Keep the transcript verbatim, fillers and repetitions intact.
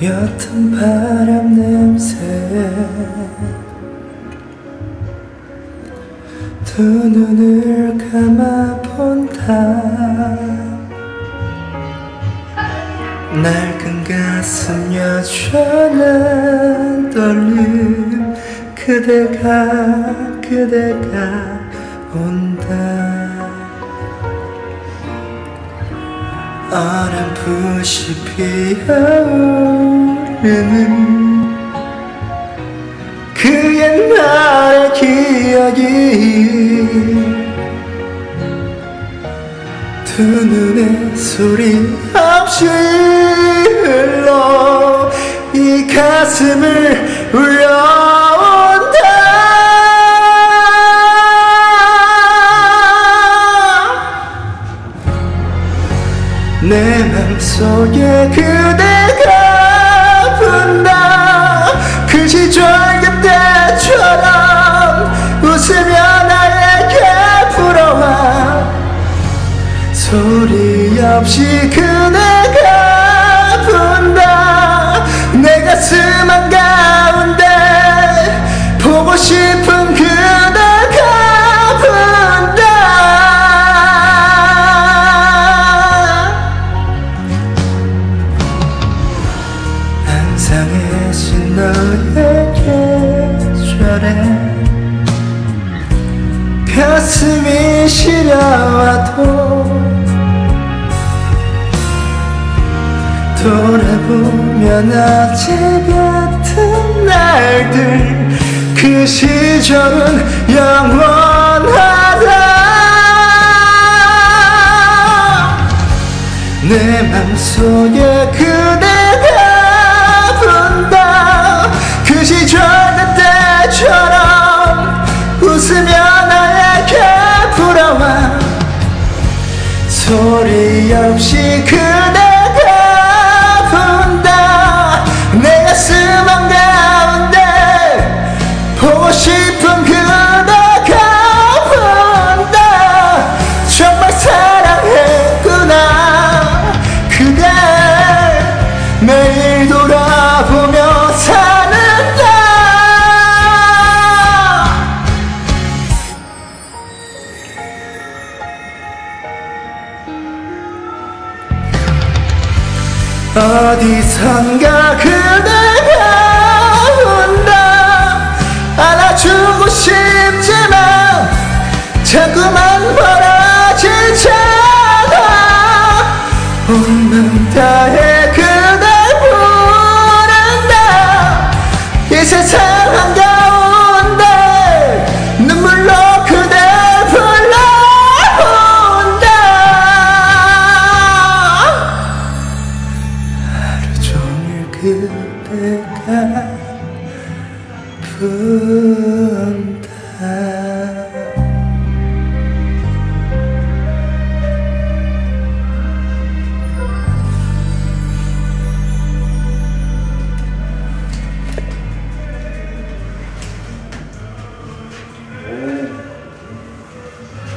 옅은 바람 냄새 두 눈을 감아본다. 낡은 가슴 여전한 떨림, 그대가 그대가 온다. 어렴풋이 피어오르는 그 옛날 기억이 두 눈에 소리 없이 흘러 이 가슴을 울려온다. 내 맘속에 그대가 분다. 그 시절 그때처럼 웃으며 나에게 불어와 소리 없이 그대가 분다. 내 가슴 한가운데 보고 싶은 그대가 분다. 항상해진 너의 계절에 가슴이 시려와도 돌아보면 어제 같은 날들, 그 시절은 영원하다. 내 맘속에 그대가 분다. 그 시절 그때처럼 웃으며 나에게 불어와 소리 없이 그대 어디선가 그대